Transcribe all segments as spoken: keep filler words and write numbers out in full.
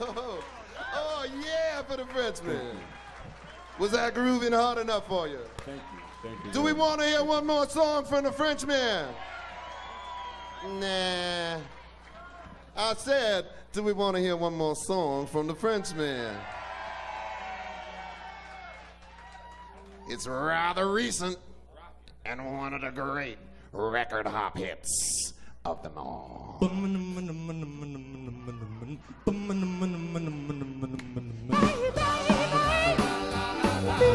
Oh, oh yeah, for the Frenchman. Was that grooving hard enough for you? Thank you, thank you. Do we want to hear one more song from the Frenchman? Nah. I said, do we want to hear one more song from the Frenchman? It's rather recent and one of the great record hop hits of them all. La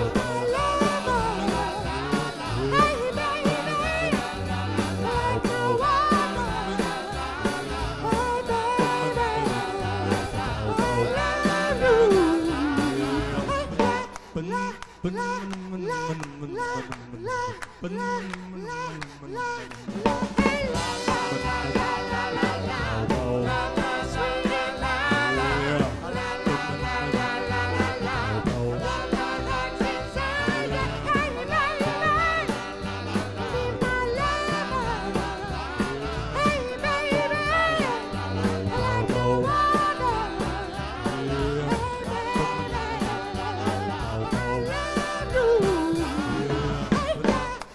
la la la la la. But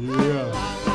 Yeah.